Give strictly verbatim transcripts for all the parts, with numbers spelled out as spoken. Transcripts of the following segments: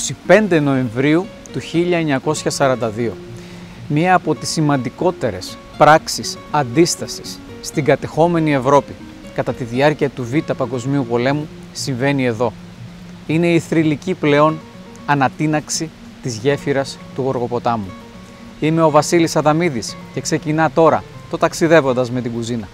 είκοσι πέντε Νοεμβρίου του χίλια εννιακόσια σαράντα δύο. Μία από τις σημαντικότερες πράξεις αντίστασης στην κατεχόμενη Ευρώπη κατά τη διάρκεια του Β' Παγκοσμίου Πολέμου συμβαίνει εδώ. Είναι η θρυλική πλέον ανατείναξη της γέφυρας του Γοργοποτάμου. Είμαι ο Βασίλης Αδαμίδης και ξεκινά τώρα το Ταξιδεύοντας με την κουζίνα.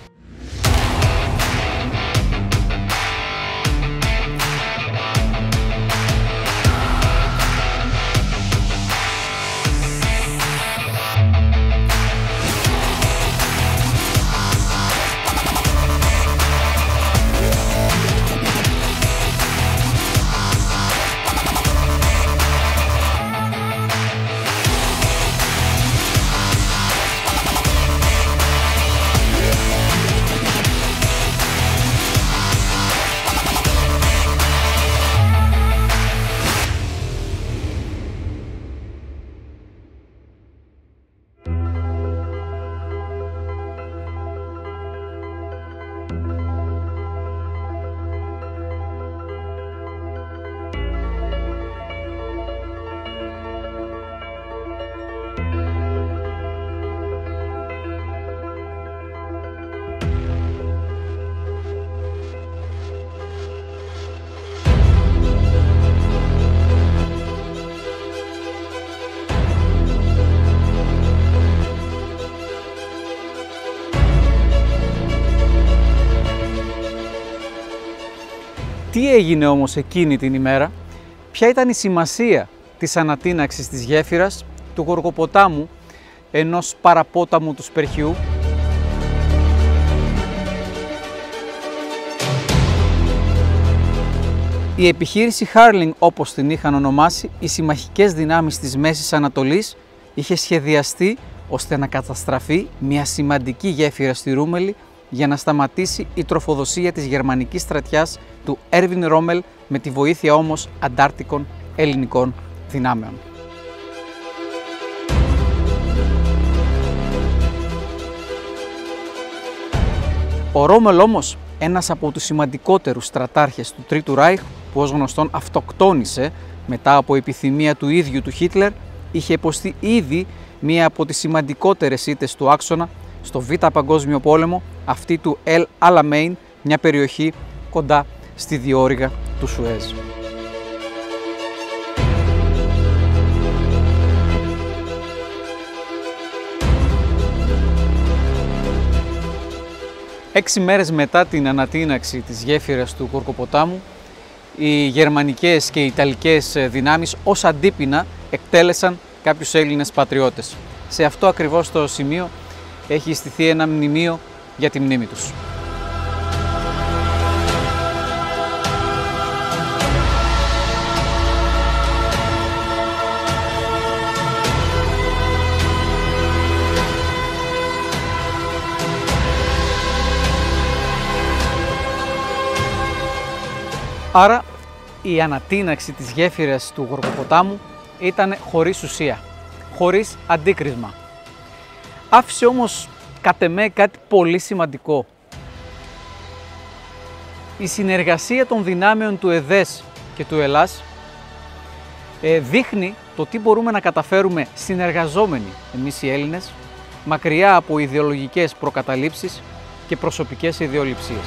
Τι έγινε όμως εκείνη την ημέρα, ποια ήταν η σημασία της ανατείναξης της γέφυρας του Γοργοποτάμου, ενός παραπόταμου του Σπερχειού. Η επιχείρηση Harling, όπως την είχαν ονομάσει οι συμμαχικές δυνάμεις της Μέσης Ανατολής, είχε σχεδιαστεί ώστε να καταστραφεί μια σημαντική γέφυρα στη Ρούμελη για να σταματήσει η τροφοδοσία της γερμανικής στρατιάς του Erwin Rommel, με τη βοήθεια όμως αντάρτικων ελληνικών δυνάμεων. Ο Rommel όμως, ένας από τους σημαντικότερους στρατάρχες του Τρίτου Ράιχ, που ως γνωστόν αυτοκτόνησε μετά από επιθυμία του ίδιου του Χίτλερ, είχε υποστεί ήδη μία από τις σημαντικότερες ήττες του άξονα στο Β' Παγκόσμιο Πόλεμο, αυτή του El Alamein, μια περιοχή κοντά στη διόρυγα του Σουέζ. Έξι μέρες μετά την ανατείναξη της γέφυρας του Γοργοποτάμου, οι γερμανικές και οι ιταλικές δυνάμεις ως αντίπεινα εκτέλεσαν κάποιους Έλληνες πατριώτες. Σε αυτό ακριβώς το σημείο έχει στηθεί ένα μνημείο για τη μνήμη τους. Άρα, η ανατείναξη της γέφυρας του Γοργοποτάμου ήταν χωρίς ουσία, χωρίς αντίκρισμα. Άφησε όμως, κατ' εμέ, κάτι πολύ σημαντικό. Η συνεργασία των δυνάμεων του ΕΔΕΣ και του ΕΛΑΣ ε, δείχνει το τι μπορούμε να καταφέρουμε συνεργαζόμενοι εμείς οι Έλληνες, μακριά από ιδεολογικές προκαταλήψεις και προσωπικές ιδεολειψίες.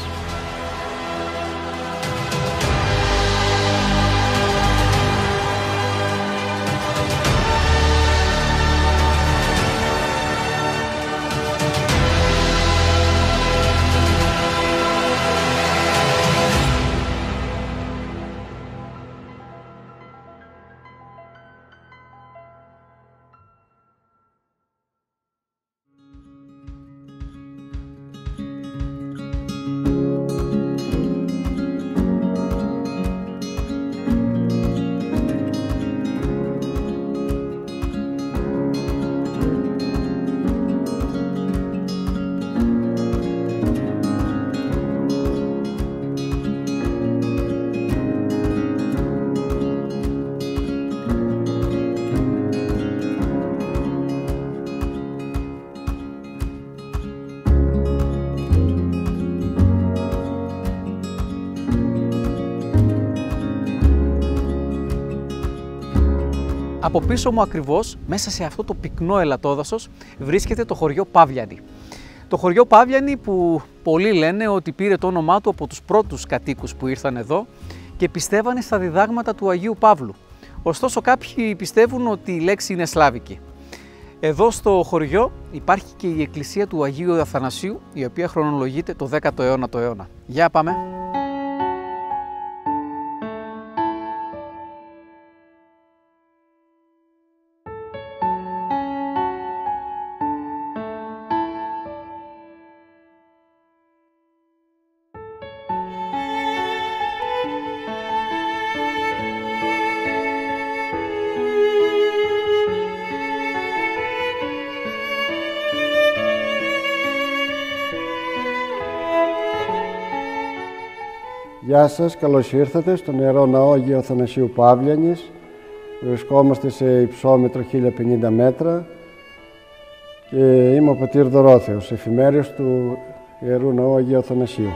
Thank you. Από πίσω μου ακριβώς, μέσα σε αυτό το πυκνό ελατόδασος, βρίσκεται το χωριό Παυλιάνη. Το χωριό Παυλιάνη που πολλοί λένε ότι πήρε το όνομά του από τους πρώτους κατοίκους που ήρθαν εδώ και πιστεύανε στα διδάγματα του Αγίου Παύλου. Ωστόσο κάποιοι πιστεύουν ότι η λέξη είναι σλάβικη. Εδώ στο χωριό υπάρχει και η εκκλησία του Αγίου Αθανασίου, η οποία χρονολογείται το δέκατο αιώνα το αιώνα. Για πάμε! Γεια σας, καλώς ήρθατε στο νερό ναό Αγίου Αθανασίου Παυλιάνης. Βρισκόμαστε σε υψόμετρο χίλια πενήντα μέτρα και είμαι ο Πατήρ Δωρόθεος, εφημέριος του Ιερού Ναού Αγίου Αθανασίου.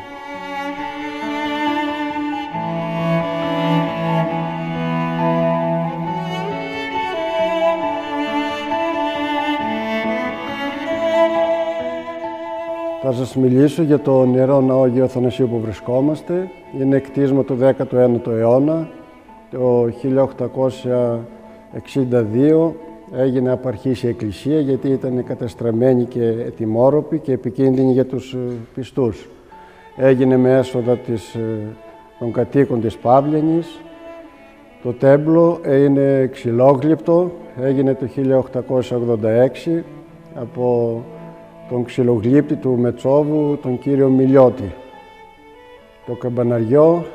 Θα σας μιλήσω για το νερό ναό Αγίου Αθανασίου που βρισκόμαστε. Είναι κτίσμα του δέκατου ένατου αιώνα. Το χίλια οκτακόσια εξήντα δύο έγινε απαρχής η εκκλησία, γιατί ήταν καταστραμμένη και ετοιμόρροπη και επικίνδυνη για τους πιστούς. Έγινε με έσοδα της, των κατοίκων της Παυλιάνης. Το τέμπλο είναι ξυλόγλυπτο. Έγινε το χίλια οκτακόσια ογδόντα έξι από τον ξυλογλύπτη του Μετσόβου, τον κύριο Μιλιώτη. Το καμπαναριό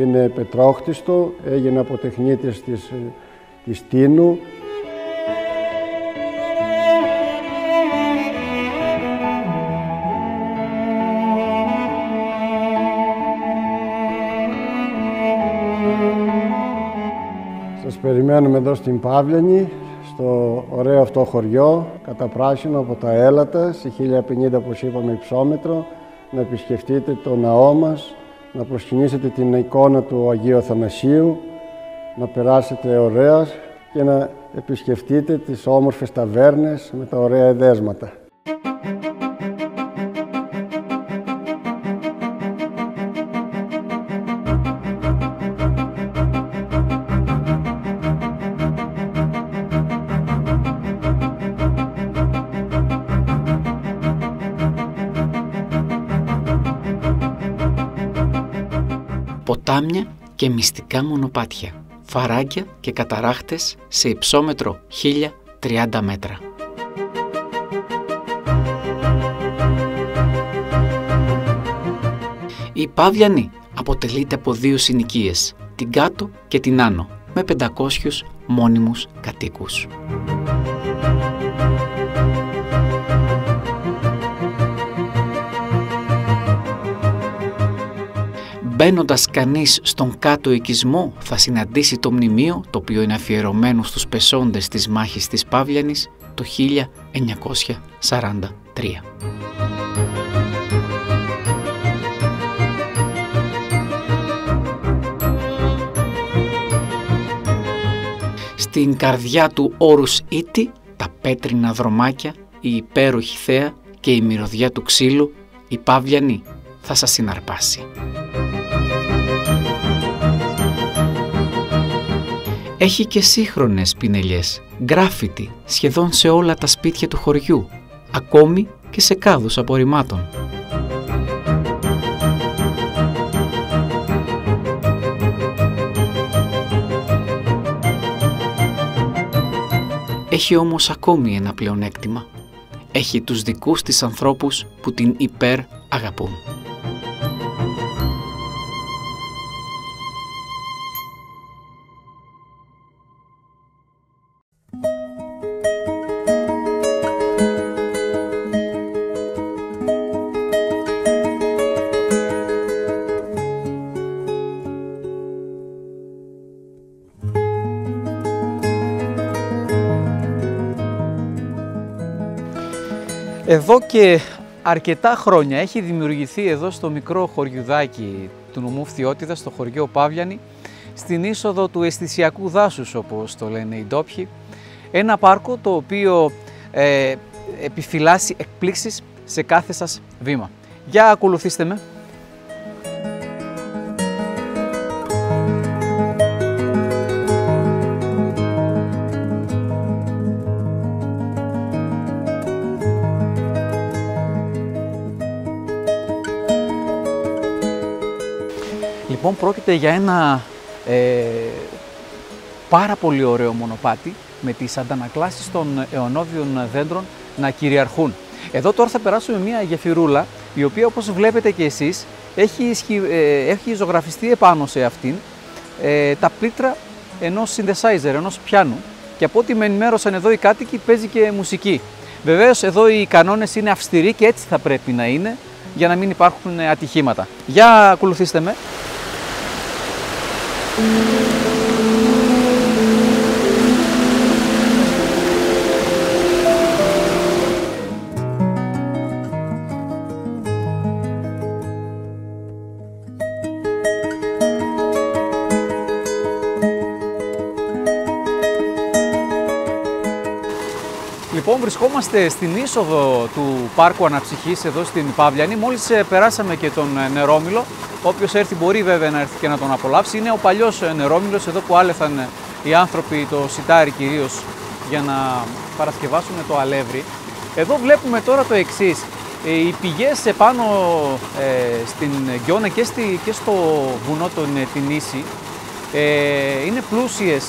είναι πετρόχτιστο, έγινε από τεχνίτες της, της Τίνου. Σας περιμένουμε εδώ στην Παυλιάνη, στο ωραίο αυτό χωριό, καταπράσινο από τα έλατα, σε χίλια πενήντα όπως είπαμε υψόμετρο, να επισκεφτείτε το ναό μας, να προσκυνήσετε την εικόνα του Αγίου Αθανασίου, να περάσετε ωραία και να επισκεφτείτε τις όμορφες ταβέρνες με τα ωραία εδέσματα. Ποτάμια και μυστικά μονοπάτια, φαράγγια και καταράχτες σε υψόμετρο χίλια τριάντα μέτρα. Η Παυλιάνη αποτελείται από δύο συνοικίες, την κάτω και την άνω, με πεντακόσιους μόνιμους κατοίκους. Μπαίνοντας κανείς στον κάτω οικισμό θα συναντήσει το μνημείο, το οποίο είναι αφιερωμένο στους πεσόντες της μάχης της Παυλιάνης το χίλια εννιακόσια σαράντα τρία. Στην καρδιά του όρους Ήτη, τα πέτρινα δρομάκια, η υπέροχη θέα και η μυρωδιά του ξύλου, η Παυλιάνη θα σας συναρπάσει. Έχει και σύγχρονες πινελιές, γκράφιτι σχεδόν σε όλα τα σπίτια του χωριού, ακόμη και σε κάδους απορριμμάτων. Έχει όμως ακόμη ένα πλεονέκτημα. Έχει τους δικούς της ανθρώπους που την υπέρ αγαπούν. Εδώ και αρκετά χρόνια έχει δημιουργηθεί εδώ στο μικρό χωριουδάκι του νομού Φθιώτιδα, στο χωριό Παυλιάνη, στην είσοδο του αισθησιακού δάσους, όπως το λένε οι ντόπιοι. Ένα πάρκο το οποίο ε, επιφυλάσσει εκπλήξεις σε κάθε σας βήμα. Για ακολουθήστε με. Λοιπόν, πρόκειται για ένα ε, πάρα πολύ ωραίο μονοπάτι με τις αντανακλάσεις των αιωνόβιων δέντρων να κυριαρχούν. Εδώ τώρα θα περάσουμε μια γεφυρούλα, η οποία όπως βλέπετε και εσείς έχει, ε, έχει ζωγραφιστεί επάνω σε αυτήν ε, τα πλήκτρα ενός synthesizer, ενός πιάνου, και από ό,τι με ενημέρωσαν εδώ οι κάτοικοι παίζει και μουσική. Βεβαίως εδώ οι κανόνες είναι αυστηροί και έτσι θα πρέπει να είναι για να μην υπάρχουν ατυχήματα. Για ακολουθήστε με. Λοιπόν, βρισκόμαστε στην είσοδο του πάρκου αναψυχής εδώ στην Παυλιάνη. Μόλις περάσαμε και τον νερόμυλο. Όποιος έρθει μπορεί βέβαια να έρθει και να τον απολαύσει. Είναι ο παλιός νερόμυλος, εδώ που άλεθαν οι άνθρωποι το σιτάρι κυρίως για να παρασκευάσουν το αλεύρι. Εδώ βλέπουμε τώρα το εξής. Οι πηγές επάνω ε, στην Γκιόνα και, στη, και στο βουνό των Τινήσι ε, είναι πλούσιες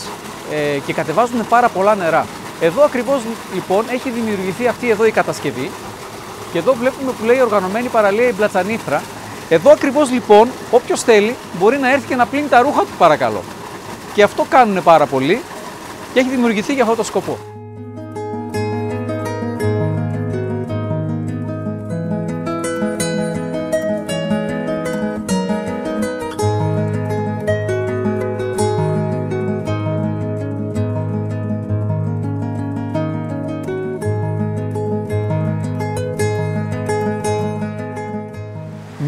ε, και κατεβάζουν πάρα πολλά νερά. Εδώ ακριβώς λοιπόν έχει δημιουργηθεί αυτή εδώ η κατασκευή. Και εδώ βλέπουμε που λέει οργανωμένη παραλία η Μπλατσανίθρα. Εδώ ακριβώς λοιπόν, όποιος θέλει μπορεί να έρθει και να πλύνει τα ρούχα του, παρακαλώ. Και αυτό κάνουν πάρα πολλοί και έχει δημιουργηθεί για αυτό το σκοπό.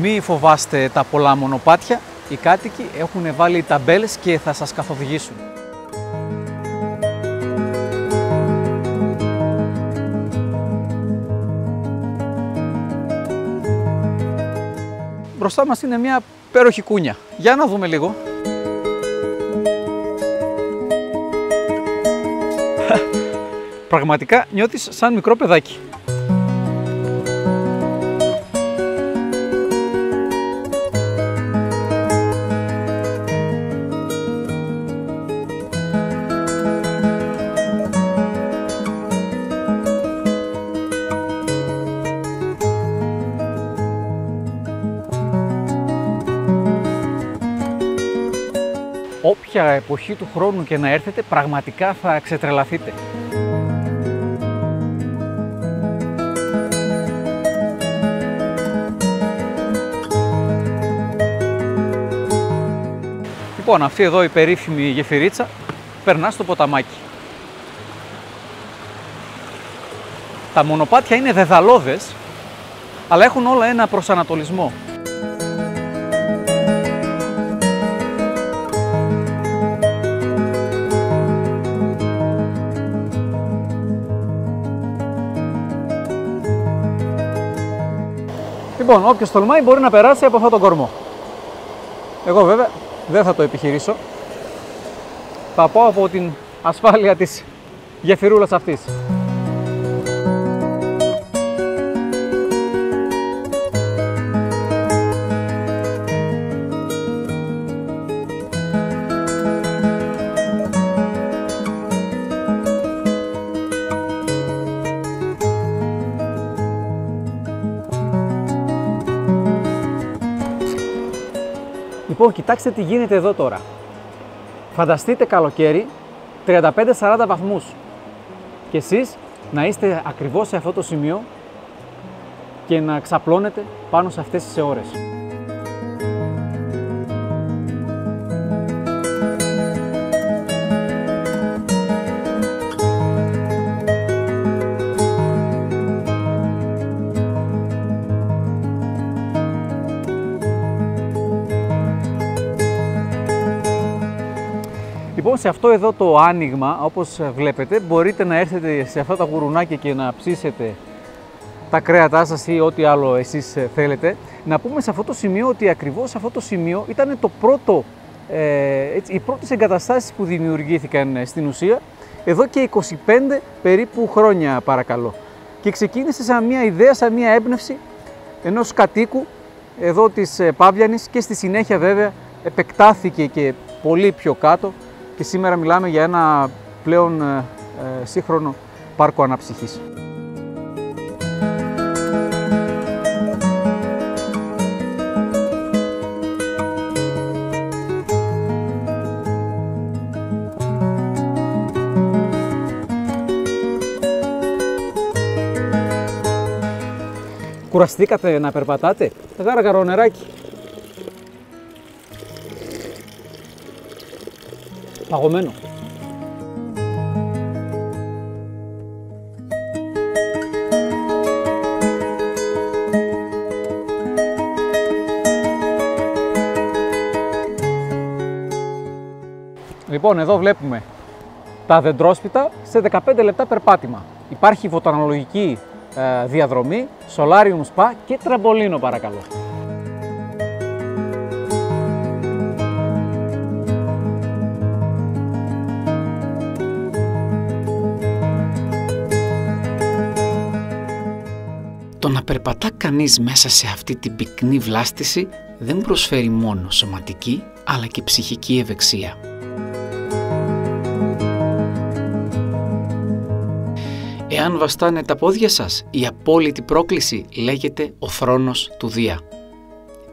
Μη φοβάστε τα πολλά μονοπάτια, οι κάτοικοι έχουν βάλει ταμπέλες και θα σας καθοδηγήσουν. Μπροστά μας είναι μια υπέροχη κούνια. Για να δούμε λίγο. Πραγματικά νιώθεις σαν μικρό παιδάκι. Όποια εποχή του χρόνου και να έρθετε, πραγματικά θα ξετρελαθείτε. Λοιπόν, αυτή εδώ η περίφημη γεφυρίτσα περνά στο ποταμάκι. Τα μονοπάτια είναι δεδαλώδες, αλλά έχουν όλα ένα προσανατολισμό. Λοιπόν, όποιος τολμάει μπορεί να περάσει από αυτόν τον κορμό. Εγώ βέβαια δεν θα το επιχειρήσω. Θα πάω από την ασφάλεια της γεφυρούλας αυτής. Λοιπόν, κοιτάξτε τι γίνεται εδώ τώρα. Φανταστείτε καλοκαίρι τριάντα πέντε σαράντα βαθμούς και εσείς να είστε ακριβώς σε αυτό το σημείο και να ξαπλώνετε πάνω σε αυτές τις ώρες. Λοιπόν, σε αυτό εδώ το άνοιγμα, όπως βλέπετε, μπορείτε να έρθετε σε αυτά τα γουρουνάκια και να ψήσετε τα κρέατά σας ή ό,τι άλλο εσείς θέλετε. Να πούμε σε αυτό το σημείο ότι ακριβώς σε αυτό το σημείο ήταν το πρώτο, ε, έτσι, οι πρώτες εγκαταστάσεις που δημιουργήθηκαν στην ουσία, εδώ και είκοσι πέντε περίπου χρόνια παρακαλώ. Και ξεκίνησε σαν μια ιδέα, σαν μια έμπνευση ενός κατοίκου εδώ της Παυλιάνης και στη συνέχεια βέβαια επεκτάθηκε και πολύ πιο κάτω και σήμερα μιλάμε για ένα πλέον ε, σύγχρονο πάρκο αναψυχής. Κουραστήκατε να περπατάτε, γάργαρο νεράκι. Παγωμένο. Λοιπόν, εδώ βλέπουμε τα δεντρόσπιτα σε δεκαπέντε λεπτά περπάτημα. Υπάρχει βοτανολογική ε, διαδρομή, σολάριουμ σπα και τραμπολίνο παρακαλώ. Το να περπατά κανείς μέσα σε αυτή την πυκνή βλάστηση δεν προσφέρει μόνο σωματική αλλά και ψυχική ευεξία. Εάν βαστάνε τα πόδια σας, η απόλυτη πρόκληση λέγεται ο θρόνος του Δία.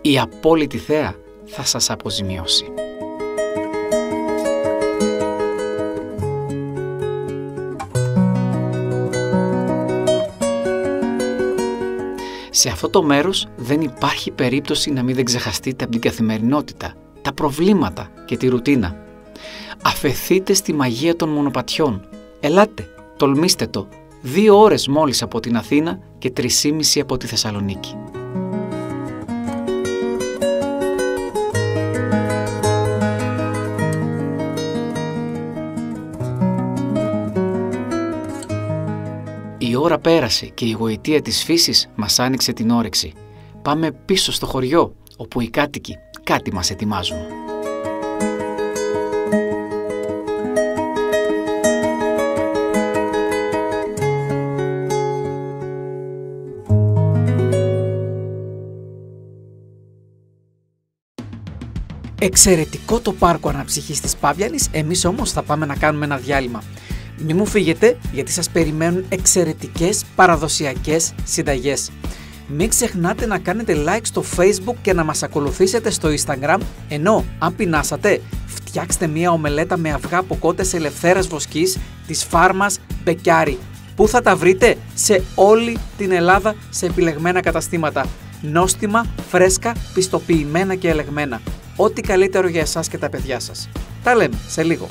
Η απόλυτη θέα θα σας αποζημιώσει. Σε αυτό το μέρος δεν υπάρχει περίπτωση να μην ξεχαστείτε από την καθημερινότητα, τα προβλήματα και τη ρουτίνα. Αφεθείτε στη μαγεία των μονοπατιών. Ελάτε, τολμήστε το. Δύο ώρες μόλις από την Αθήνα και τρεισήμιση από τη Θεσσαλονίκη. Η ώρα πέρασε και η γοητεία της φύσης μας άνοιξε την όρεξη. Πάμε πίσω στο χωριό, όπου οι κάτοικοι κάτι μας ετοιμάζουν. Εξαιρετικό το πάρκο αναψυχής της Παυλιάνης, εμείς όμως θα πάμε να κάνουμε ένα διάλειμμα. Μη μου φύγετε, γιατί σας περιμένουν εξαιρετικές παραδοσιακές συνταγές. Μην ξεχνάτε να κάνετε like στο Facebook και να μας ακολουθήσετε στο Instagram, ενώ αν πεινάσατε, φτιάξτε μια ομελέτα με αυγά από κότες ελευθέρας βοσκής της φάρμας Μπεκιάρη, που θα τα βρείτε σε όλη την Ελλάδα σε επιλεγμένα καταστήματα. Νόστιμα, φρέσκα, πιστοποιημένα και ελεγμένα. Ό,τι καλύτερο για εσάς και τα παιδιά σας. Τα λέμε σε λίγο.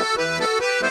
We'll be right back.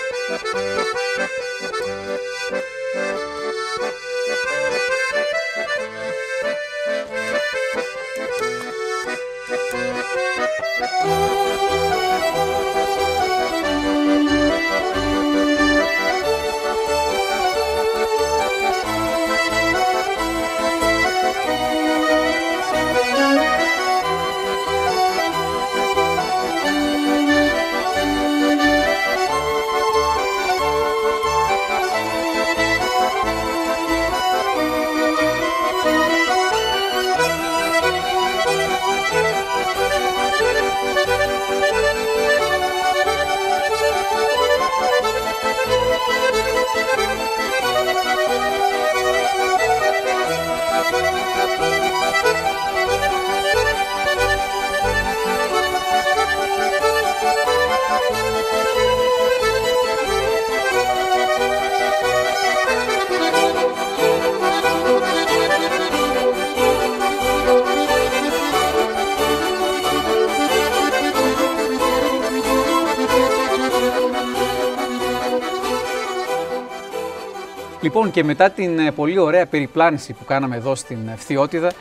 Λοιπόν, και μετά την πολύ ωραία περιπλάνηση που κάναμε εδώ στην Φθιώτιδα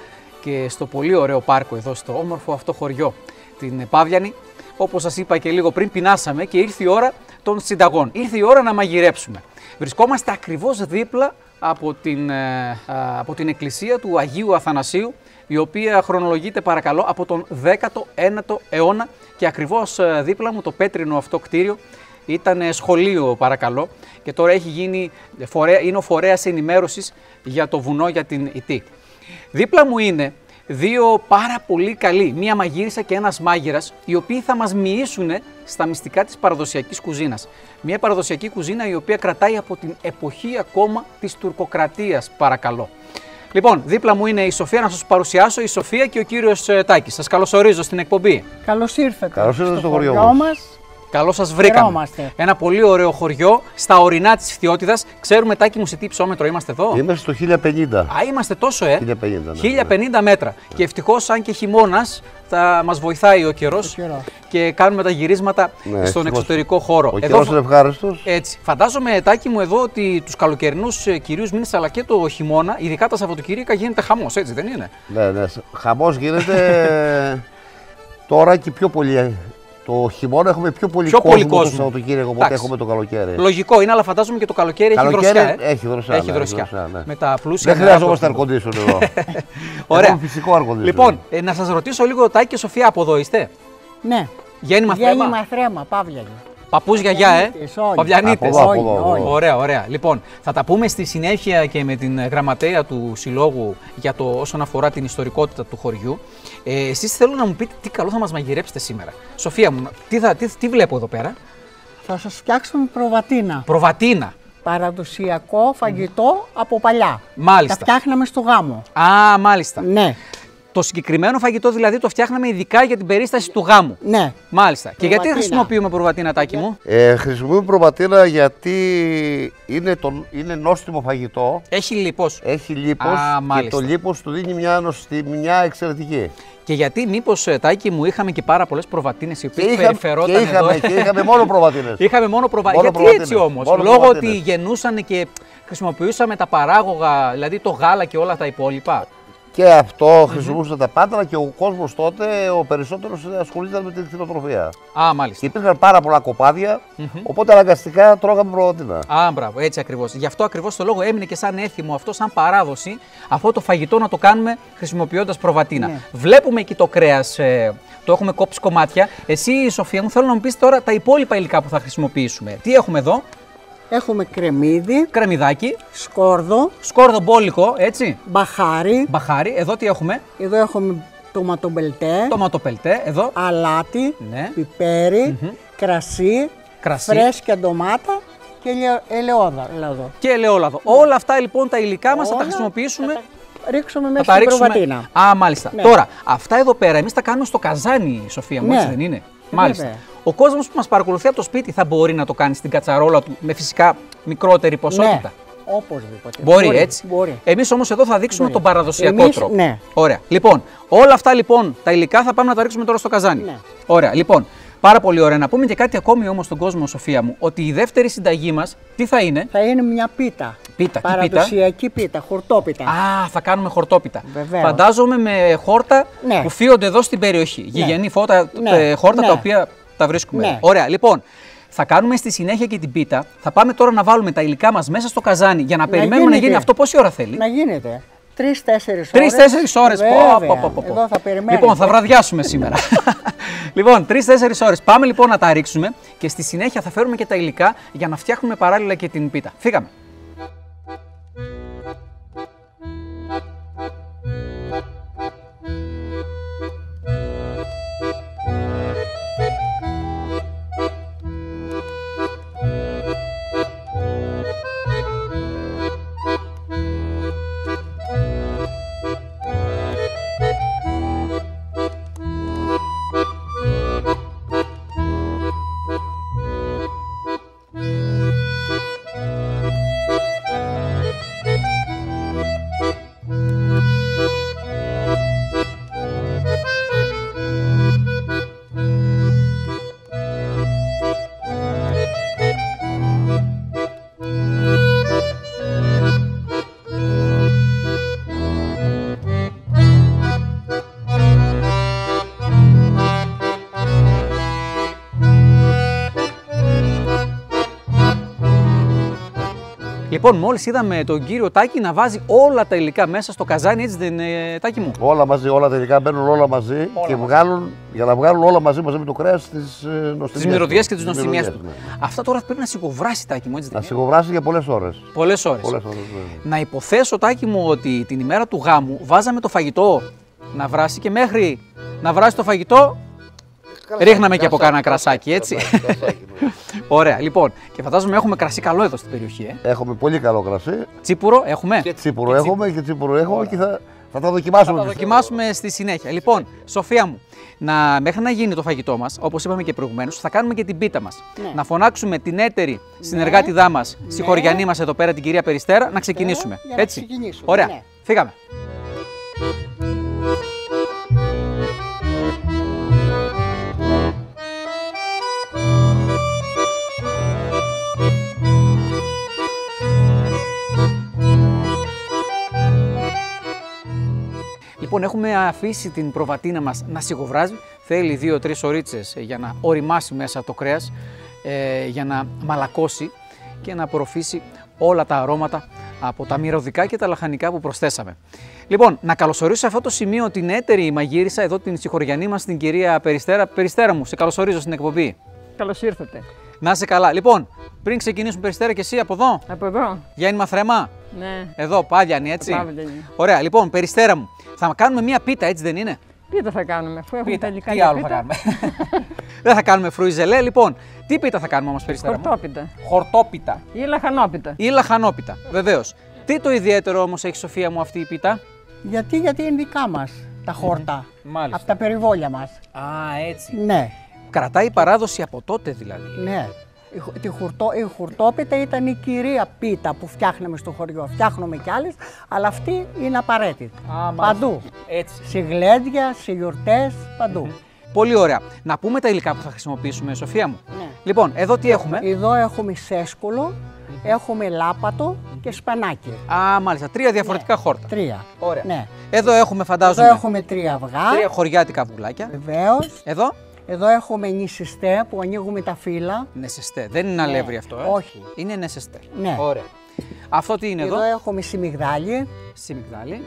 και στο πολύ ωραίο πάρκο εδώ στο όμορφο αυτό χωριό, την Παυλιάνη, όπως σας είπα και λίγο πριν, πεινάσαμε και ήρθε η ώρα των συνταγών. Ήρθε η ώρα να μαγειρέψουμε. Βρισκόμαστε ακριβώς δίπλα από την, από την εκκλησία του Αγίου Αθανασίου, η οποία χρονολογείται, παρακαλώ, από τον δέκατο ένατο αιώνα, και ακριβώς δίπλα μου το πέτρινο αυτό κτίριο ήταν σχολείο, παρακαλώ, και τώρα έχει γίνει, είναι ο φορέας ενημέρωσης για το βουνό, για την Ήτη. Δίπλα μου είναι δύο πάρα πολύ καλοί, μία μαγείρισα και ένας μάγειρας, οι οποίοι θα μας μοιήσουν στα μυστικά της παραδοσιακής κουζίνας. Μία παραδοσιακή κουζίνα η οποία κρατάει από την εποχή ακόμα της τουρκοκρατίας, παρακαλώ. Λοιπόν, δίπλα μου είναι η Σοφία, να σας παρουσιάσω, η Σοφία και ο κύριος Τάκης. Σας καλωσορίζω στην εκπομπή. Καλώς ήρθατε. Καλώς ήρθατε στο χωριό μας. Καλώς σας βρήκαμε. Φερόμαστε. Ένα πολύ ωραίο χωριό στα ορεινά της Φθιώτιδας. Ξέρουμε, Τάκη μου, σε τι ψώμετρο είμαστε εδώ. Είμαστε στο χίλια πενήντα. Α, είμαστε τόσο, ε. χίλια πενήντα, ναι, χίλια πενήντα μέτρα. Ναι. Και ευτυχώς, αν και χειμώνας, θα μας βοηθάει ο καιρός και κάνουμε τα γυρίσματα, ναι, στον ευτυχώς εξωτερικό χώρο. Ο καιρός είναι ευχάριστος. Έτσι. Φαντάζομαι, Τάκη μου, εδώ ότι τους καλοκαιρινούς κυρίους μήνες αλλά και το χειμώνα, ειδικά τα Σαββατοκύριακα, γίνεται χαμός, έτσι δεν είναι? Ναι, ναι. Χαμός γίνεται τώρα και πιο πολύ. Το χειμώνα έχουμε πιο πολύ πιο κόσμο, κόσμο. Το Σαββατοκύριακο, οπότε έχουμε το καλοκαίρι. Λογικό είναι, αλλά φαντάζομαι και το καλοκαίρι, καλοκαίρι έχει δροσιά. Ε? Έχει δροσιά. Έχει δροσιά, ναι, δροσιά, ναι. Με τα πλούσια. Δεν χρειαζόμαστε air condition εδώ. Ωραία. Έχουμε φυσικό air condition. Λοιπόν, ε, να σας ρωτήσω λίγο, Τάκη και Σοφία, από εδώ είστε? Ναι. Γέννημα Θρέμα. Γέννημα Θρέμα, Παύλιανη. Παππούς, γιαγιά, ε. Παυλιανίτες. Ωραία, ωραία. Λοιπόν, θα τα πούμε στη συνέχεια και με την γραμματέα του συλλόγου για το όσον αφορά την ιστορικότητα του χωριού. Ε, εσείς θέλω να μου πείτε τι καλό θα μας μαγειρέψετε σήμερα. Σοφία μου, τι, θα, τι, τι βλέπω εδώ πέρα? Θα σας φτιάξουμε προβατίνα. Προβατίνα. Παραδοσιακό φαγητό mm. από παλιά. Μάλιστα. Τα φτιάχναμε στο γάμο. Α, μάλιστα. Ναι. Το συγκεκριμένο φαγητό δηλαδή το φτιάχναμε ειδικά για την περίσταση του γάμου. Ναι. Μάλιστα. Προβατίνα. Και γιατί χρησιμοποιούμε προβατίνα, Τάκη μου? Ε, χρησιμοποιούμε προβατίνα γιατί είναι, το, είναι νόστιμο φαγητό. Έχει λίπος. Έχει λίπος. Α, και το λίπος του δίνει μια νοστιμιά εξαιρετική. Και γιατί μήπως, Τάκη μου, είχαμε και πάρα πολλές προβατίνες οι οποίες περιφερόταν και είχαμε, εδώ. Και είχαμε μόνο προβατίνες. Είχαμε μόνο προβατίνες. Γιατί προβατίνες, έτσι όμως? Μόνο λόγω προβατίνες. Ότι γεννούσαν και χρησιμοποιούσαμε τα παράγωγα, δηλαδή το γάλα και όλα τα υπόλοιπα. Και αυτό χρησιμοποιούσαν mm -hmm. τα πάντα, και ο κόσμος τότε, ο περισσότερος, ασχολείται με την κτηνοτροφία. Α, μάλιστα. Υπήρχαν πάρα πολλά κοπάδια, mm -hmm. οπότε αναγκαστικά τρώγαμε προβατίνα. Α, μπράβο, έτσι ακριβώς. Γι' αυτό ακριβώς το λόγο έμεινε και σαν έθιμο αυτό, σαν παράδοση, αυτό το φαγητό να το κάνουμε χρησιμοποιώντας προβατίνα. Ναι. Βλέπουμε εκεί το κρέας, ε, το έχουμε κόψει κομμάτια. Εσύ, Σοφία μου, θέλω να μου πεις τώρα τα υπόλοιπα υλικά που θα χρησιμοποιήσουμε. Τι έχουμε εδώ? Έχουμε κρεμμύδι, κρεμμυδάκι, σκόρδο, σκόρδο μπόλικο, έτσι, μπαχάρι, μπαχάρι. Εδώ τι έχουμε? Εδώ έχουμε τοματοπελτέ, τοματοπελτέ, εδώ, αλάτι, ναι, πιπέρι, mm -hmm. κρασί, κρασί, φρέσκια ντομάτα και ελαιόλαδο. Και ελαιόλαδο. Ναι. Όλα αυτά λοιπόν τα υλικά μας όλα θα τα χρησιμοποιήσουμε. Θα τα ρίξουμε μέσα στην προβατίνα. Α, μάλιστα. Ναι. Τώρα, αυτά εδώ πέρα εμείς τα κάνουμε στο καζάνι, Σοφία μου, ναι, έτσι δεν είναι? Μάλιστα. Βέβαια. Ο κόσμος που μας παρακολουθεί από το σπίτι θα μπορεί να το κάνει στην κατσαρόλα του με φυσικά μικρότερη ποσότητα. Ναι, οπωσδήποτε. Μπορεί, μπορεί έτσι. Μπορεί. Εμείς όμως εδώ θα δείξουμε μπορεί τον παραδοσιακό εμείς, τρόπο. Ναι. Ωραία. Λοιπόν, όλα αυτά λοιπόν τα υλικά θα πάμε να τα ρίξουμε τώρα στο καζάνι. Ναι. Ωραία. Λοιπόν, πάρα πολύ ωραία. Να πούμε και κάτι ακόμη όμως στον κόσμο, Σοφία μου, ότι η δεύτερη συνταγή μας τι θα είναι? Θα είναι μια πίτα. Πίτα. Παραδοσιακή πίτα, πίτα, χορτόπιτα. Α, θα κάνουμε χορτόπιτα. Βεβαίως. Φαντάζομαι με χόρτα, ναι, που φύονται εδώ στην περιοχή. Ναι. Γηγενή φώτα, ναι, χόρτα, ναι, τα οποία τα βρίσκουμε. Ναι. Ωραία, λοιπόν. Θα κάνουμε στη συνέχεια και την πίτα. Θα πάμε τώρα να βάλουμε τα υλικά μας μέσα στο καζάνι για να, να περιμένουμε γίνεται. να γίνει αυτό. Πόση ώρα θέλει? Να γίνεται. Τρεις-τέσσερις ώρες. Τρεις-τέσσερις ώρες. Εδώ θα περιμένουμε. Λοιπόν, θα βραδιάσουμε σήμερα. Λοιπόν, τρεις-τέσσερις ώρες. Πάμε λοιπόν να τα ρίξουμε και στη συνέχεια θα φέρουμε και τα υλικά για να φτιάχνουμε παράλληλα και την πίτα. Φύγαμε. Thank you. Λοιπόν, μόλις είδαμε τον κύριο Τάκη να βάζει όλα τα υλικά μέσα στο καζάνι, έτσι δεν είναι, Τάκη μου? Όλα μαζί, όλα τα υλικά μπαίνουν όλα μαζί όλα και βγάλουν, για να βγάλουν όλα μαζί μαζί με το κρέας τις μυρωδιές και τις νοστιμιές του. Ναι. Αυτά τώρα πρέπει να σιγοβράσει, Τάκη μου, έτσι δεν είναι? Να σιγοβράσει για πολλές ώρες. Πολλές ώρες. Πολλές ώρες ναι. Να υποθέσω, Τάκη μου, ότι την ημέρα του γάμου βάζαμε το φαγητό να βράσει και μέχρι να βράσει το φαγητό. Κρασάκι, ρίχναμε κρασάκι, και από κάνα κρασάκι, έτσι. Κρασάκι, κρασάκι, ναι. Ωραία, λοιπόν. Και φαντάζομαι έχουμε κρασί καλό εδώ στην περιοχή. Ε. Έχουμε πολύ καλό κρασί. Τσίπουρο έχουμε. Και τσίπουρο και έχουμε και τσίπουρο έχουμε Ωραία. και θα, θα τα δοκιμάσουμε. Θα τα δοκιμάσουμε στη συνέχεια. Λοιπόν, Σοφία μου, να, μέχρι να γίνει το φαγητό μας, όπως είπαμε και προηγουμένως, θα κάνουμε και την πίτα μας. Ναι. Να φωνάξουμε την έτερη συνεργάτιδά μας, ναι. συγχωριανή μας εδώ πέρα, την κυρία Περιστέρα, να ξεκινήσουμε. Ναι. Έτσι. Να ξεκινήσουμε. Ωραία, ναι. Φύγαμε. Λοιπόν, έχουμε αφήσει την προβατίνα μας να σιγοβράζει. Θέλει δύο τρεις ορίτσες για να οριμάσει μέσα το κρέας, ε, για να μαλακώσει και να απορροφήσει όλα τα αρώματα από τα μυρωδικά και τα λαχανικά που προσθέσαμε. Λοιπόν, να καλωσορίσω σε αυτό το σημείο την έτερη μαγείρισα, εδώ την συγχωριανή μας, την κυρία Περιστέρα. Περιστέρα μου, σε καλωσορίζω στην εκπομπή. Καλώς ήρθατε. Να είσαι καλά. Λοιπόν, πριν ξεκινήσουμε, Περιστέρα, και εσύ από εδώ. Από εδώ. Γιάννη Μαθρεμά. Ναι. Εδώ, Παυλιάνη, έτσι. Παυλιάνη. Ωραία, λοιπόν, Περιστέρα μου. Θα κάνουμε μία πίτα, έτσι δεν είναι? Πίτα θα κάνουμε, αφού έχουμε πίτα. Τι άλλο πίτα θα κάνουμε? Δεν θα κάνουμε φρουιζελέ, λοιπόν. Τι πίτα θα κάνουμε όμως, Περιστέρα μου? Χορτόπιτα. Χορτόπιτα. Ή λαχανόπιτα. Ή λαχανόπιτα, βεβαίως. Τι το ιδιαίτερο όμως έχει, Σοφία μου, αυτή η πίτα? Γιατί, γιατί είναι δικά μας τα χόρτα. Mm-hmm. Από τα περιβόλια μας. Α, έτσι. Ναι. Κρατάει η παράδοση από τότε δηλαδή. Ναι. Η, χουρτό, η χουρτόπιτα ήταν η κυρία πίτα που φτιάχναμε στο χωριό. Φτιάχνουμε κι άλλες, αλλά αυτή είναι απαραίτητη. Α, παντού. Έτσι. Σε γλέντια, σε γιορτές, παντού. Mm-hmm. Πολύ ωραία. Να πούμε τα υλικά που θα χρησιμοποιήσουμε, Σοφία μου. Ναι. Λοιπόν, εδώ τι έχουμε? Εδώ έχουμε σέσκουλο, mm-hmm. έχουμε λάπατο mm-hmm. και σπανάκι. Α, μάλιστα. Τρία διαφορετικά ναι. χόρτα. Τρία. Ωραία. Ναι. Εδώ έχουμε, φαντάζομαι. Εδώ έχουμε τρία αυγά. Τρία χωριάτικα αυγουλάκια. Βεβαίως. Εδώ. Εδώ έχουμε νησιστέ που ανοίγουμε τα φύλλα. Νησιστέ, δεν είναι αλεύρι ναι, αυτό, ε? Όχι. Είναι νησιστέ. Ναι. Ωραία. Αυτό τι είναι εδώ? Εδώ έχουμε σιμιγδάλι. Σιμιγδάλι.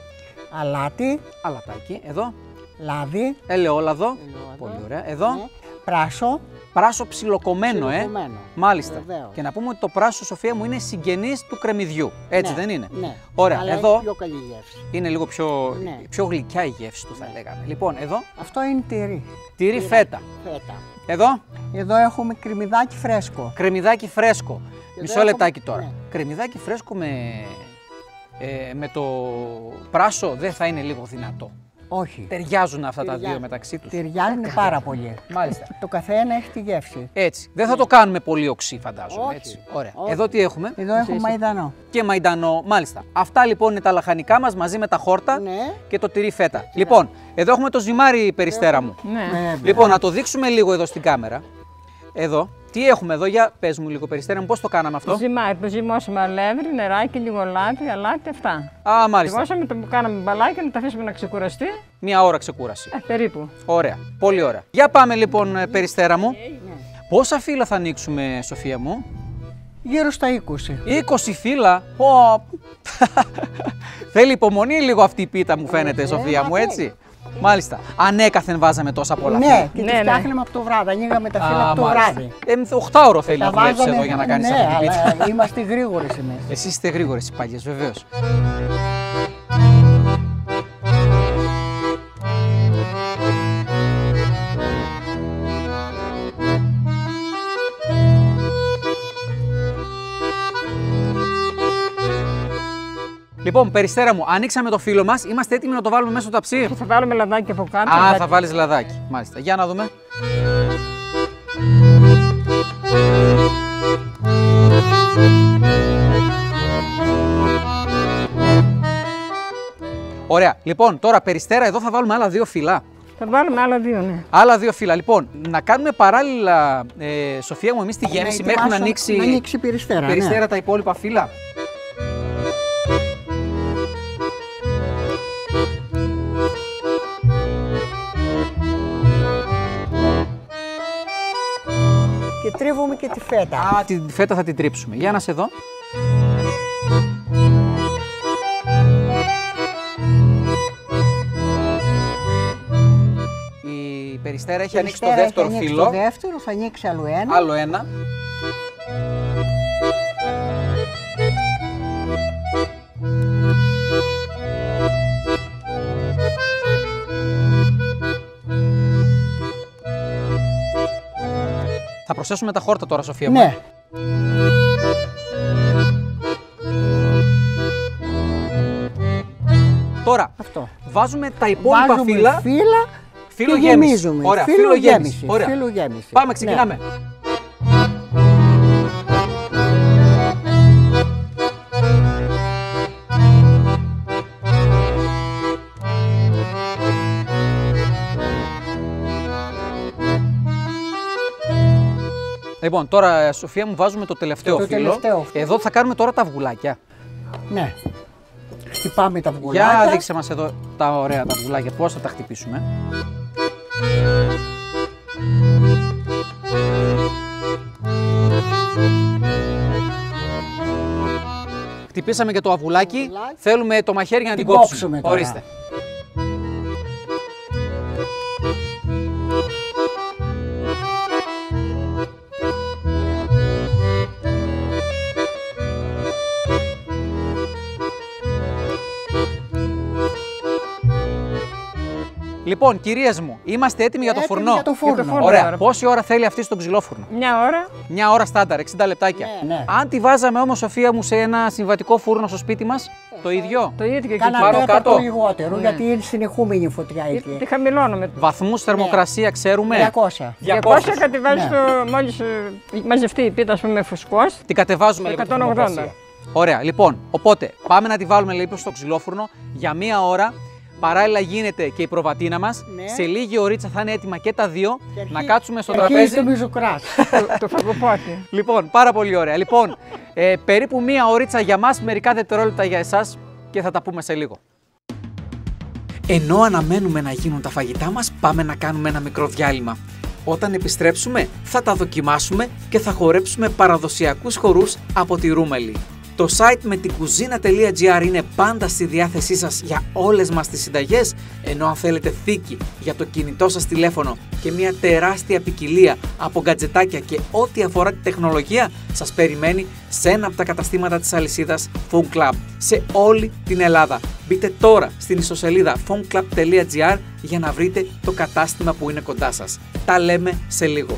Αλάτι. Αλατάκι. Εδώ. Λάδι. Ελαιόλαδο. Ελαιόλαδο. Πολύ ωραία. Εδώ. Ναι. Πράσο. Πράσο ψιλοκομμένο, ψιλοκομμένο. ε. Μάλιστα. Βεβαίως. Και να πούμε ότι το πράσο, Σοφία μου, είναι συγγενής του κρεμμυδιού. Έτσι ναι, δεν είναι? Ναι. Ωραία. Αλλά εδώ. Είναι πιο καλή γεύση. Είναι λίγο πιο, ναι. πιο γλυκιά η γεύση του, θα ναι. λέγαμε. Λοιπόν, εδώ. Αυτό είναι τυρί. Τυρί φέτα. φέτα. Εδώ. Εδώ έχουμε κρεμμυδάκι φρέσκο. Κρεμμυδάκι φρέσκο. Και μισό λεπτάκι έχουμε... τώρα. Ναι. Κρεμμυδάκι φρέσκο με, ε, με το πράσο δεν θα είναι λίγο δυνατό? Όχι. Ταιριάζουν αυτά Ταιριάζουν. τα δύο μεταξύ τους. Ταιριάζουν το πάρα πολύ. Μάλιστα. Το καθένα έχει τη γεύση. Έτσι. Δεν θα το κάνουμε πολύ οξύ, φαντάζομαι. Όχι. Έτσι. Ωραία. Όχι. Εδώ τι έχουμε? Εδώ έχουμε Είσαι. μαϊντανό. Και μαϊντανό, μάλιστα. Αυτά λοιπόν είναι τα λαχανικά μας μαζί με τα χόρτα ναι. και το τυρί φέτα. Ναι. Λοιπόν, εδώ έχουμε το ζυμάρι, Περιστέρα μου. Ναι. ναι. Λοιπόν, ναι. να το δείξουμε λίγο εδώ στην κάμερα. Εδώ. Τι έχουμε εδώ, για πες μου λίγο, Περιστέρα μου, πώς το κάναμε αυτό? Το ζυμάρι, το ζυμώσαμε αλεύρι, νεράκι, λίγο λάδι, αλάτι, αυτά. Α, μάλιστα. Ζυμώσαμε, το κάναμε μπαλάκι, να τα αφήσουμε να ξεκουραστεί. Μία ώρα ξεκούραση. Ε, περίπου. Ωραία, πολύ ωραία. Για πάμε λοιπόν, Περιστέρα μου. Ναι. Πόσα φύλλα θα ανοίξουμε, Σοφία μου? Γύρω στα είκοσι. είκοσι φύλλα. Πω. Θέλει υπομονή λίγο αυτή η πίτα, μου φαίνεται, Σοφία μου, έτσι. Μάλιστα. Ανέκαθεν βάζαμε τόσα πολλά. Ναι, και ναι, τις φτιάχναμε ναι. από το βράδυ. Ανοίγαμε τα φύλλα από το βράδυ. οχτάωρο θέλει να δουλέψεις εδώ για να κάνεις ναι, αυτή την πίτσα. Αλλά είμαστε γρήγορες εμείς. Εσείς είστε γρήγορες οι παλιές, βεβαίως. Λοιπόν, Περιστέρα μου, ανοίξαμε το φύλλο μας. Είμαστε έτοιμοι να το βάλουμε μέσα στο ταψί. Και θα βάλουμε λαδάκι από κάτω. Α, λαδάκι. θα βάλεις λαδάκι. Μάλιστα. Για να δούμε. Ωραία. Λοιπόν, τώρα, Περιστέρα, εδώ θα βάλουμε άλλα δύο φύλλα. Θα βάλουμε άλλα δύο, ναι. Άλλα δύο φύλλα. Λοιπόν, να κάνουμε παράλληλα, ε, Σοφία μου, εμείς τη γέμιση μέχρι να ανοίξει, να ανοίξει Περιστέρα, περιστέρα ναι. τα υπόλοιπα φύλλα. Και τρίβουμε και τη φέτα. Α, τη φέτα θα την τρίψουμε. Για να σε δω. Περιστέρα έχει ανοίξει το δεύτερο φύλλο. Το δεύτερο, θα ανοίξει άλλο ένα. Άλλο ένα. Θα προσθέσουμε τα χόρτα τώρα, Σοφία μου. Ναι. Τώρα, αυτό. Βάζουμε τα υπόλοιπα φύλλα. Φύλλα. Φύλλο γέμιση. Ωραία, φύλλο γέμιση. Πάμε, ξεκινάμε. Ναι. Λοιπόν, τώρα, Σοφία μου, βάζουμε το τελευταίο το φύλλο. Τελευταίο. Εδώ θα κάνουμε τώρα τα αυγουλάκια. Ναι. Χτυπάμε τα αυγουλάκια. Για δείξε μας εδώ τα ωραία τα αυγουλάκια, πώς θα τα χτυπήσουμε. Χτυπήσαμε και το αυγουλάκι. αυγουλάκι. Θέλουμε το μαχαίρι για να την, την κόψουμε. Τώρα. Ορίστε. Λοιπόν, κυρίες μου, είμαστε έτοιμοι για το έτοιμοι φουρνό. Για το φούρνο. Για το φούρνο. Ωραία. Ωραία. Πόση ώρα θέλει αυτή στον ξυλόφουρνο? Μια ώρα. Μια ώρα στάνταρ, εξήντα λεπτάκια. Ναι, ναι. Αν τη βάζαμε όμως, Σοφία μου, σε ένα συμβατικό φούρνο στο σπίτι μας, το ίδιο. Το ίδιο και εκεί. Πάνω κάτω. Το λιγότερο, ναι. Γιατί είναι συνεχούμενη η φωτιά εκεί. Τη χαμηλώνουμε. Βαθμούς θερμοκρασία, ναι. Ξέρουμε. διακόσια. διακόσια, διακόσια κατεβάζει, ναι. Το, μόλις μαζευτεί η πίτα, ας πούμε, φουσκός. Την κατεβάζουμε λίγο. εκατόν ογδόντα. Ωραία, λοιπόν, οπότε πάμε να τη βάλουμε λίγο στο ξυλόφουρνο για μία ώρα. Παράλληλα γίνεται και η προβατίνα μας. Ναι. Σε λίγη ωρίτσα θα είναι έτοιμα και τα δύο. Και αρχί... να κάτσουμε στο τραπέζι. Αρχίζει το μυζουκράς, το φαγοπότη. Λοιπόν, πάρα πολύ ωραία. Λοιπόν, ε, περίπου μία ωρίτσα για μας, μερικά δευτερόλεπτα για εσάς και θα τα πούμε σε λίγο. Ενώ αναμένουμε να γίνουν τα φαγητά μας, πάμε να κάνουμε ένα μικρό διάλειμμα. Όταν επιστρέψουμε, θα τα δοκιμάσουμε και θα χορέψουμε παραδοσιακούς χορούς από τη Ρούμελη. Το site με την κουζίνα τελεία τζι άρ είναι πάντα στη διάθεσή σας για όλες μας τις συνταγές, ενώ αν θέλετε θήκη για το κινητό σας τηλέφωνο και μια τεράστια ποικιλία από γκατζετάκια και ό,τι αφορά τη τεχνολογία, σας περιμένει σε ένα από τα καταστήματα της αλυσίδας Phone Club σε όλη την Ελλάδα. Μπείτε τώρα στην ιστοσελίδα Phoneclub.gr για να βρείτε το κατάστημα που είναι κοντά σας. Τα λέμε σε λίγο.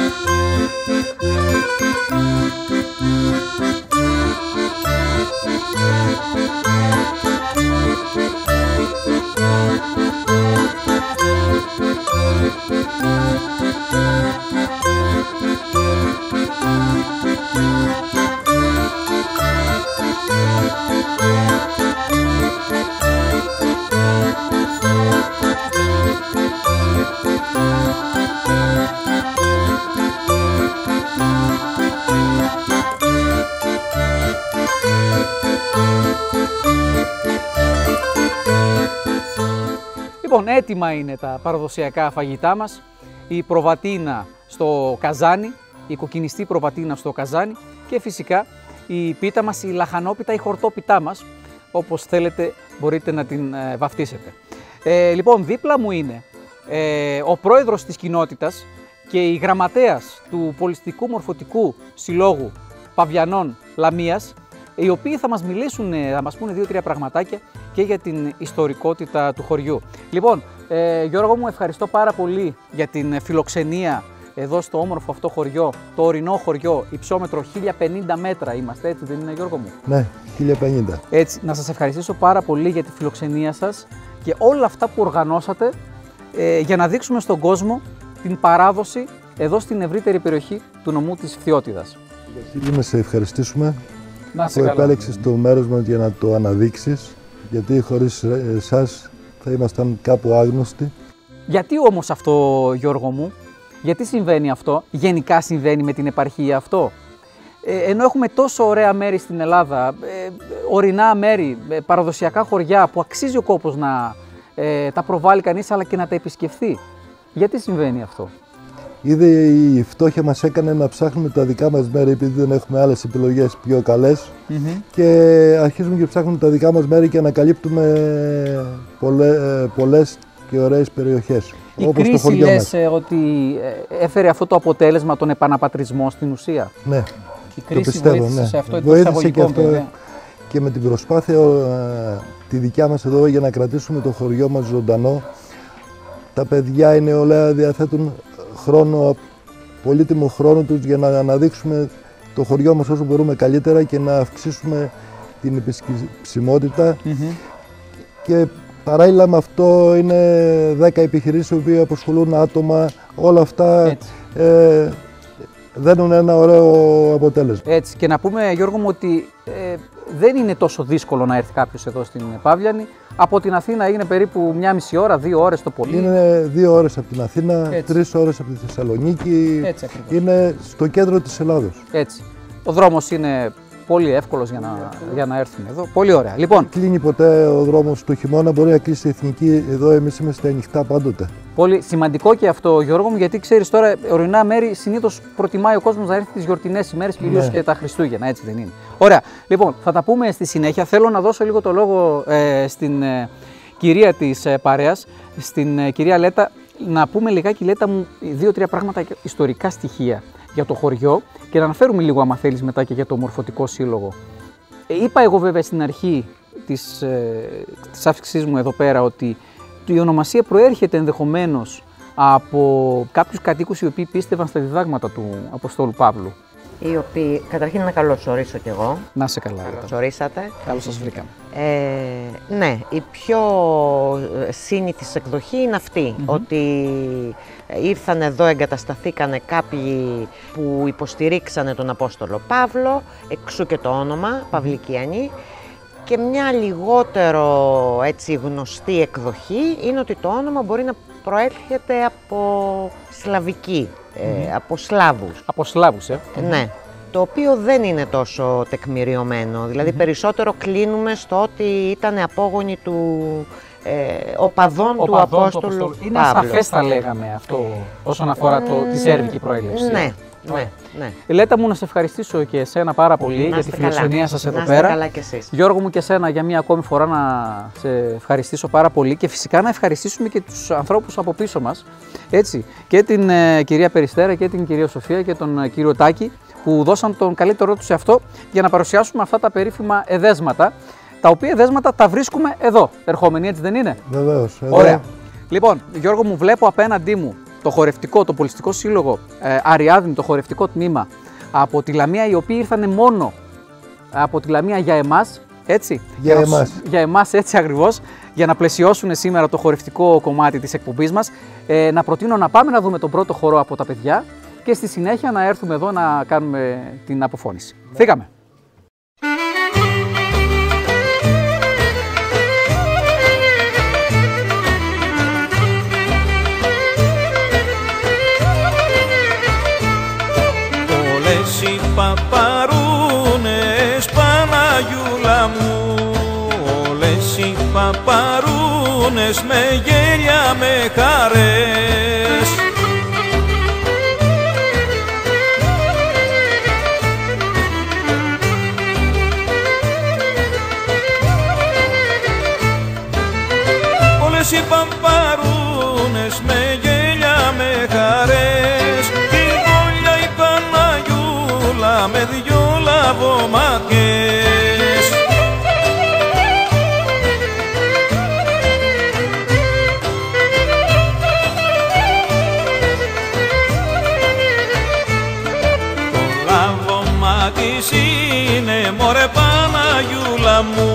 Έτοιμα είναι τα παραδοσιακά φαγητά μας, η προβατίνα στο καζάνι, η κοκκινιστή προβατίνα στο καζάνι και φυσικά η πίτα μας, η λαχανόπιτα, η χορτόπιτά μας, όπως θέλετε μπορείτε να την ε, βαφτίσετε. Ε, λοιπόν, δίπλα μου είναι ε, ο πρόεδρος της κοινότητας και η γραμματέας του Πολιστικού Μορφωτικού Συλλόγου Παυλιανών Λαμίας, οι οποίοι θα μας μιλήσουν, θα μας πούνε δύο-τρία πραγματάκια και για την ιστορικότητα του χωριού. Λοιπόν, ε, Γιώργο μου, ευχαριστώ πάρα πολύ για την φιλοξενία εδώ στο όμορφο αυτό χωριό, το ορεινό χωριό, υψόμετρο χίλια πενήντα μέτρα είμαστε, έτσι δεν είναι, Γιώργο μου? Ναι, χίλια πενήντα. Έτσι, να σας ευχαριστήσω πάρα πολύ για τη φιλοξενία σας και όλα αυτά που οργανώσατε ε, για να δείξουμε στον κόσμο την παράδοση εδώ στην ευρύτερη περιοχή του νομού της Φθιώτιδας. Βασίλη, να σε ευχαριστήσουμε. Να που επέλεξες το μέρος μας για να το αναδείξεις, γιατί χωρίς εσάς θα ήμασταν κάπου άγνωστοι. Γιατί όμως αυτό, Γιώργο μου, Γιατί συμβαίνει αυτό, γενικά συμβαίνει με την επαρχία αυτό? Ε, ενώ έχουμε τόσο ωραία μέρη στην Ελλάδα, ε, ορεινά μέρη, ε, παραδοσιακά χωριά που αξίζει ο κόπος να ε, τα προβάλλει κανείς αλλά και να τα επισκεφθεί. Γιατί συμβαίνει αυτό? Είδε η φτώχεια μας έκανε να ψάχνουμε τα δικά μας μέρη, επειδή δεν έχουμε άλλες επιλογές πιο καλές, mm-hmm. και αρχίζουμε και ψάχνουμε τα δικά μας μέρη και ανακαλύπτουμε πολλές, πολλές και ωραίες περιοχές. Η όπως κρίση το λες μας. Ότι έφερε αυτό το αποτέλεσμα, τον επαναπατρισμό στην ουσία. Ναι, η κρίση πιστεύω, βοήθησε ναι. σε αυτό. Βοήθησε και αυτό ναι. και με την προσπάθεια τη δικιά μας εδώ για να κρατήσουμε το χωριό μας ζωντανό. Τα παιδιά, η νεολαία διαθέτουν χρόνο, πολύτιμο χρόνο τους για να αναδείξουμε το χωριό μας όσο μπορούμε καλύτερα και να αυξήσουμε την επισκεψιμότητα. Mm-hmm. Και παράλληλα με αυτό είναι δέκα επιχειρήσεις οι οποίες απασχολούν άτομα, όλα αυτά ε, δίνουν ένα ωραίο αποτέλεσμα. Έτσι, και να πούμε Γιώργο μου ότι ε, δεν είναι τόσο δύσκολο να έρθει κάποιος εδώ στην Παυλιάνη. Από την Αθήνα είναι περίπου μία μισή ώρα, δύο ώρες το πολύ. Είναι δύο ώρες από την Αθήνα, έτσι. Τρεις ώρες από τη Θεσσαλονίκη, έτσι, είναι στο κέντρο της Ελλάδος. Έτσι. Ο δρόμος είναι πολύ εύκολος για να, για να έρθουμε εδώ. Πολύ ωραία. Λοιπόν, κλείνει ποτέ ο δρόμος του χειμώνα, μπορεί να κλείσει η εθνική, εδώ εμείς είμαστε ανοιχτά πάντοτε. Πολύ σημαντικό και αυτό Γιώργο μου, γιατί ξέρεις τώρα ορεινά μέρη συνήθως προτιμάει ο κόσμος να έρθει τις γιορτινές ημέρες, κυρίως ναι. και τα Χριστούγεννα, έτσι δεν είναι? Ωραία, λοιπόν θα τα πούμε στη συνέχεια, θέλω να δώσω λίγο το λόγο ε, στην ε, κυρία της ε, παρέας, στην ε, κυρία Λέτα, να πούμε λιγάκι Λέτα μου δύο-τρία πράγματα, ιστορικά στοιχεία για το χωριό και να αναφέρουμε λίγο άμα θέλεις μετά και για το μορφωτικό σύλλογο. Ε, είπα εγώ βέβαια στην αρχή της, ε, της άφηξής μου εδώ πέρα ότι η ονομασία προέρχεται ενδεχομένως από κάποιους κατοίκους οι οποίοι πίστευαν στα διδάγματα του Αποστόλου Παύλου. Οι οποίοι, καταρχήν να καλωσορίσω κι εγώ. Να σε καλά. Καλωσορίσατε. Καλώς σας βρήκαμε. Ε, ναι, η πιο σύνηθις εκδοχή είναι αυτή, mm-hmm. ότι ήρθαν εδώ, εγκατασταθήκανε κάποιοι που υποστηρίξανε τον Απόστολο Παύλο, εξού και το όνομα, Παυλικιανοί. Και μια λιγότερο έτσι, γνωστή εκδοχή είναι ότι το όνομα μπορεί να προέρχεται από σλαβική, mm-hmm. ε, από Σλάβους. Από Σλάβους, ε. Ναι, το οποίο δεν είναι τόσο τεκμηριωμένο, δηλαδή mm-hmm. περισσότερο κλείνουμε στο ότι ήταν απόγονοι του ε, οπαδών του Απόστολου Παύλου. Είναι σαφές θα λέγαμε αυτό όσον αφορά το, τη σέρβικη προέλευση. Ναι. Ναι, ναι. Λέτα μου να σε ευχαριστήσω και εσένα πάρα πολύ για τη φιλοξενία σας εδώ πέρα. Να είστε καλά κι εσείς. Γιώργο μου και εσένα για μία ακόμη φορά να σε ευχαριστήσω πάρα πολύ και φυσικά να ευχαριστήσουμε και τους ανθρώπους από πίσω μας, έτσι, και την ε, κυρία Περιστέρα και την κυρία Σοφία και τον ε, κύριο Τάκη που δώσαν τον καλύτερό τους σε αυτό για να παρουσιάσουμε αυτά τα περίφημα εδέσματα, τα οποία εδέσματα τα βρίσκουμε εδώ ερχόμενοι, έτσι δεν είναι? Βεβαίως. Ωραία. Λοιπόν, Γιώργο μου, βλέπω απέναντί μου το χορευτικό, το πολιστικό σύλλογο ε, Αριάδνη, το χορευτικό τμήμα από τη Λαμία, οι οποίοι ήρθανε μόνο από τη Λαμία για εμάς, έτσι, για, για, εμάς. Να, για εμάς, έτσι ακριβώς, για να πλαισιώσουν σήμερα το χορευτικό κομμάτι της εκπομπής μας. Ε, να προτείνω να πάμε να δούμε τον πρώτο χορό από τα παιδιά και στη συνέχεια να έρθουμε εδώ να κάνουμε την αποφώνηση. Ναι. Φύγαμε! Οι παπαρούνες, Παναγιούλα μου, όλες οι παπαρούνες με γέλια, με χαρές. Όλες οι παπαρούνες με γέλια, με χαρές. Με δυο λαβωματιές. Το λαβωμά της είναι μωρέ Παναγιούλα μου,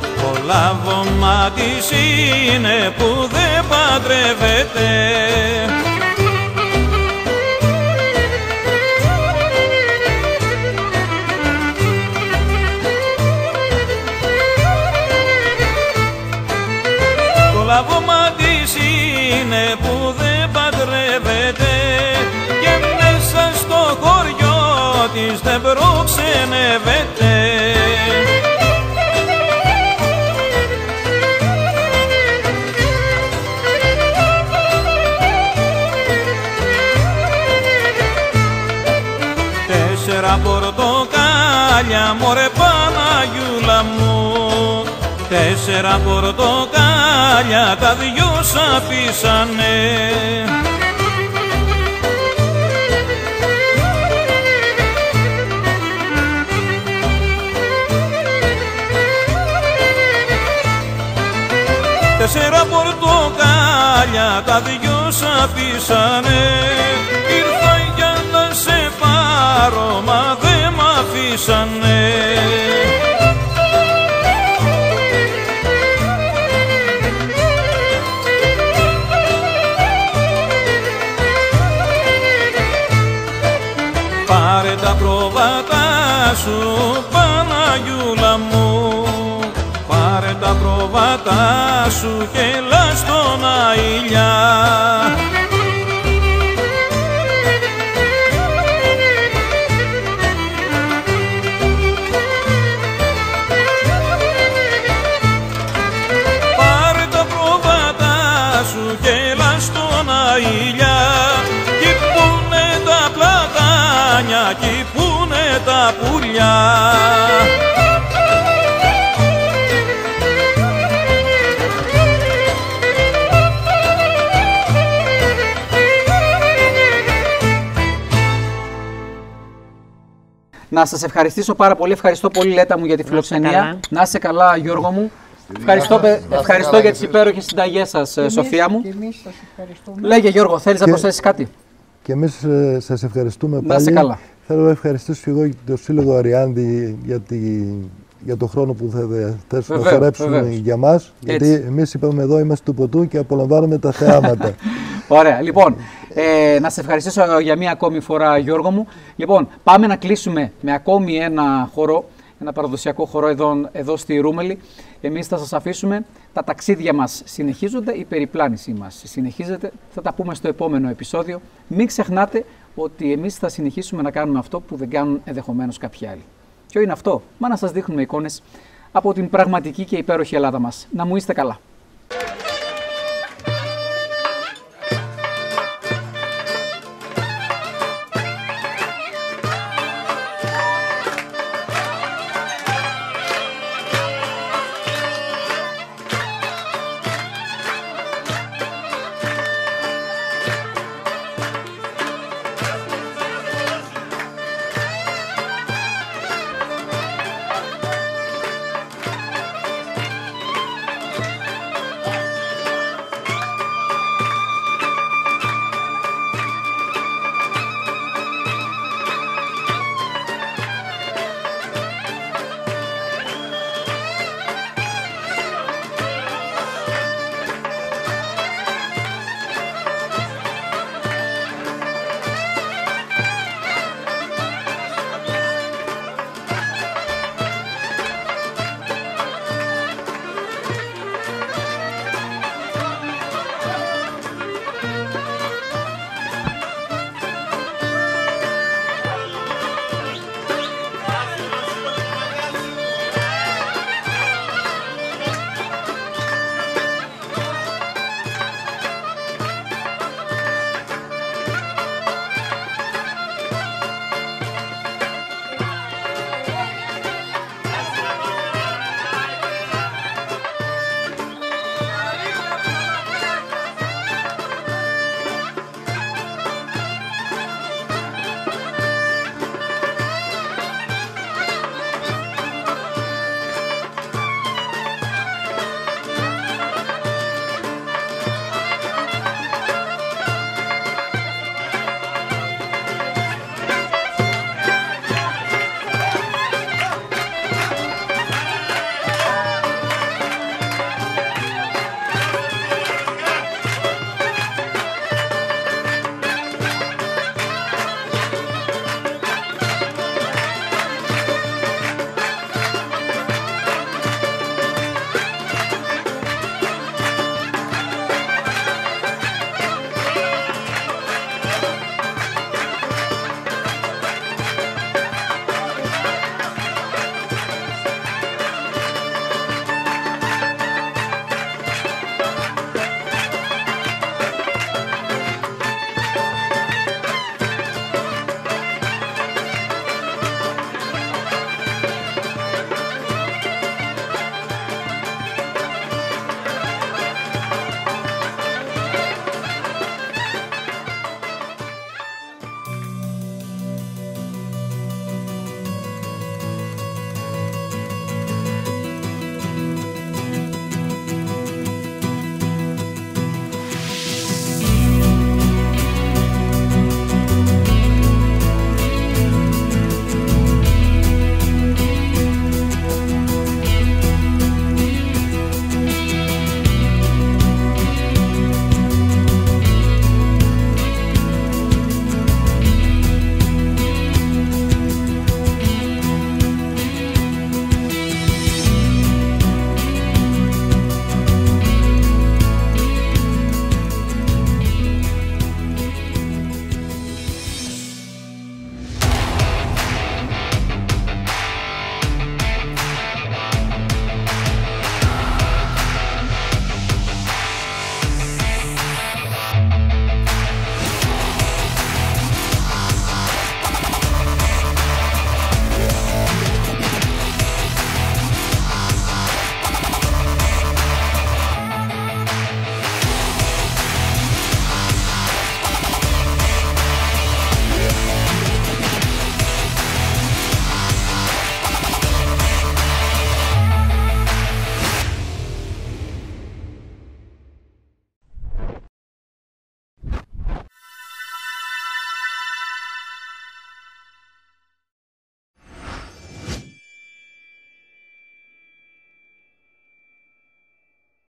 το λαβωμά της είναι που δεν παντρεύεται. Το λαβώμα της είναι που δεν παντρεύεται. δεν προξενεύεται. Τέσσερα πορτοκάλια μωρέ Παναγιούλα μου, τέσσερα πορτοκάλια τα δυο σ' αφήσανε. Τέσσερα πορτοκάλια τα δυο σ' αφήσανε. Ήρθα για να σε πάρω μα δε μ' αφήσανε. Πάρε τα πρόβατα σου Παναγιούλα μου, πάρε τα πρόβατα σου και έλα στον αηλιά. Πάρε τα πρόβατα σου και έλα στον αηλιά. Κι πούνε τα πλατάνια, κι πούνε τα πουλιά. Να σας ευχαριστήσω πάρα πολύ. Ευχαριστώ πολύ, Λέτα μου, για τη φιλοξενία. Να είσαι καλά. καλά, Γιώργο μου. Ευχαριστώ, ευχαριστώ καλά, για τις υπέροχες συνταγές σας, εμείς, Σοφία μου. Και εμείς σας ευχαριστούμε. Λέγε, Γιώργο, θέλεις και, να προσθέσεις κάτι. Και εμείς σας ευχαριστούμε πάλι. Να είσαι καλά. Θέλω να ευχαριστήσω και εγώ τον Σύλλογο Αριάδνη για, για τον χρόνο που θα θέσουν να χορέψουν για μας. Γιατί εμείς είπαμε εδώ είμαστε του ποτού και απολαμβάνουμε τα θεάματα. Ωραία, λοιπόν, ε, να σε ευχαριστήσω για μία ακόμη φορά, Γιώργο μου. Λοιπόν, πάμε να κλείσουμε με ακόμη ένα χορό, ένα παραδοσιακό χορό εδώ, εδώ στη Ρούμελη. Εμείς θα σας αφήσουμε, τα ταξίδια μας συνεχίζονται, η περιπλάνησή μας συνεχίζεται. Θα τα πούμε στο επόμενο επεισόδιο. Μην ξεχνάτε ότι εμείς θα συνεχίσουμε να κάνουμε αυτό που δεν κάνουν ενδεχομένως κάποιοι άλλοι. Ποιο είναι αυτό? Μα να σας δείχνουμε εικόνες από την πραγματική και υπέροχη Ελλάδα μας. Να μου είστε καλά.